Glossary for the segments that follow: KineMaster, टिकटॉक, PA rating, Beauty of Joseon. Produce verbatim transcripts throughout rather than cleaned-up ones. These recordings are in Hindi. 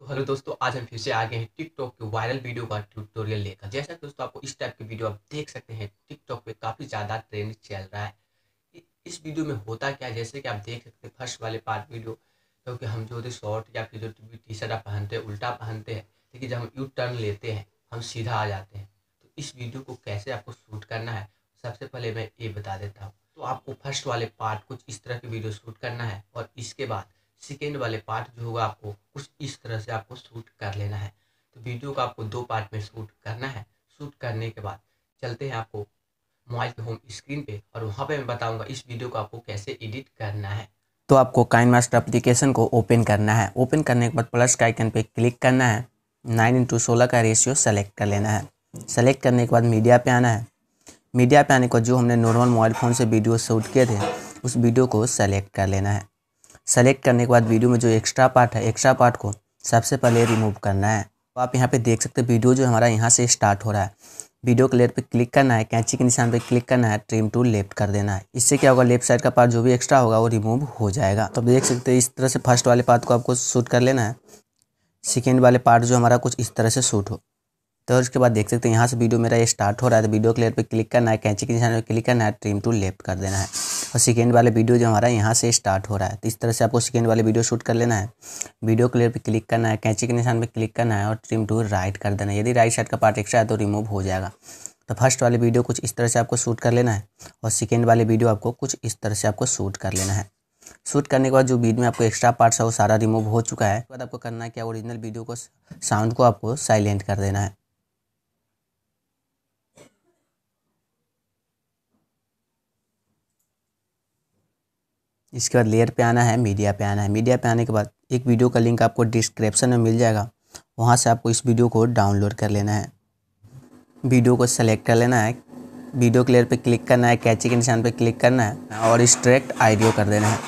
तो हेलो दोस्तों, आज हम फिर से आ गए हैं टिकटॉक के वायरल वीडियो का ट्यूटोरियल लेकर। जैसा कि दोस्तों आपको इस टाइप के वीडियो आप देख सकते हैं, टिकटॉक पे काफ़ी ज़्यादा ट्रेंड चल रहा है। इस वीडियो में होता क्या, जैसे कि आप देख सकते हैं फर्स्ट वाले पार्ट वीडियो, क्योंकि हम जो शॉर्ट या फिर जो टी शर्ट पहनते हैं उल्टा पहनते हैं, लेकिन जब हम यू टर्न लेते हैं हम सीधा आ जाते हैं। तो इस वीडियो को कैसे आपको शूट करना है सबसे पहले मैं ये बता देता हूँ। तो आपको फर्स्ट वाले पार्ट कुछ इस तरह की वीडियो शूट करना है, और इसके बाद सेकेंड वाले पार्ट जो होगा आपको कुछ इस तरह से आपको शूट कर लेना है। तो वीडियो को आपको दो पार्ट में शूट करना है। शूट करने के बाद चलते हैं आपको मोबाइल के होम स्क्रीन पे, और वहाँ पे मैं बताऊँगा इस वीडियो को आपको कैसे एडिट करना है। तो आपको काइनमास्टर एप्लीकेशन को ओपन करना है। ओपन करने के बाद प्लस का आइकन पे क्लिक करना है। नाइन इंटू सोलह का रेशियो सेलेक्ट कर लेना है। सेलेक्ट करने के बाद मीडिया पे आना है। मीडिया पे आने के बाद जो हमने नॉर्मल मोबाइल फ़ोन से वीडियो शूट किए थे उस वीडियो को सेलेक्ट कर लेना है। सेलेक्ट करने के बाद वीडियो में जो एक्स्ट्रा पार्ट है, एक्स्ट्रा पार्ट को सबसे पहले रिमूव करना है। तो आप यहाँ पे देख सकते हैं वीडियो जो हमारा यहाँ से स्टार्ट हो रहा है। वीडियो के लेयर पे क्लिक करना है, कैंची के निशान पे क्लिक करना है, ट्रिम टू लेफ्ट कर देना है। इससे क्या होगा, लेफ्ट साइड का पार्ट जो भी एक्स्ट्रा होगा वो रिमूव हो जाएगा। तो आप देख सकते हैं इस तरह से फर्स्ट वाले पार्ट को आपको शूट कर लेना है। सेकेंड वाले पार्ट जो हमारा कुछ इस तरह से शूट हो, तो उसके बाद देख सकते हैं यहाँ से वीडियो मेरा ये स्टार्ट हो रहा है। तो वीडियो के लेयर पर क्लिक करना है, कैंची के निशान पर क्लिक करना है, ट्रिम टू लेफ्ट कर देना है। और सेकेंड वाले वीडियो जो हमारा यहाँ से स्टार्ट हो रहा है, तो इस तरह से आपको सेकेंड वाले वीडियो शूट कर लेना है। वीडियो क्लियर पे क्लिक करना है, कैंची के निशान पे क्लिक करना है और ट्रिम टू राइट कर देना है। यदि राइट साइड का पार्ट एक्स्ट्रा है तो रिमूव हो जाएगा। तो फर्स्ट वाले वीडियो कुछ इस तरह से आपको शूट कर लेना है, और सेकेंड वाले वीडियो आपको कुछ इस तरह से आपको शूट कर लेना है। शूट करने के बाद जो बीच में आपको एक्स्ट्रा पार्ट्स है वो सारा रिमूव हो चुका है। उसके बाद आपको करना है क्या, ओरिजिनल वीडियो को साउंड को आपको साइलेंट कर देना है। इसके बाद लेयर पे आना है, मीडिया पे आना है। मीडिया पे आने के बाद एक वीडियो का लिंक आपको डिस्क्रिप्शन में मिल जाएगा, वहाँ से आपको इस वीडियो को डाउनलोड कर लेना है। वीडियो को सेलेक्ट कर लेना है। वीडियो के लेयर पे क्लिक करना है, कैंची के निशान पे क्लिक करना है और एक्सट्रैक्ट ऑडियो कर देना है।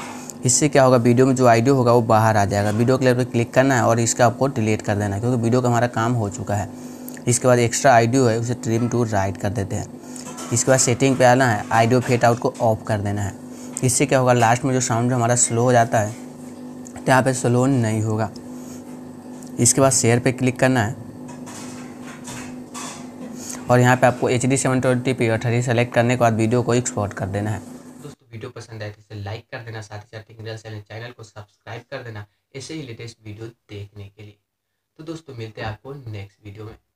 इससे क्या होगा, वीडियो में जो ऑडियो होगा वो बाहर आ जाएगा। वीडियो के लेयर पर क्लिक करना है और इसका आपको डिलीट कर देना है, क्योंकि वीडियो का हमारा काम हो चुका है। इसके बाद एक्स्ट्रा ऑडियो है उसे ट्रिम टू राइट कर देते हैं। इसके बाद सेटिंग पे आना है, ऑडियो फेड आउट को ऑफ कर देना है। इससे क्या होगा, लास्ट में जो साउंड हमारा स्लो हो जाता है तो यहाँ पे स्लो नहीं होगा। इसके बाद शेयर पे क्लिक करना है, और यहाँ पे आपको H D seven twenty P अठारी सेलेक्ट करने के बाद वीडियो को एक्सपोर्ट कर देना है। दोस्तों वीडियो पसंद आए तो इसे लाइक कर देना, साथ ही साथ इंडियन चैनल चैनल को सब्सक्राइब कर देना ऐसे ही लेटेस्ट वीडियो देखने के लिए। तो दोस्तों मिलते हैं आपको नेक्स्ट वीडियो में।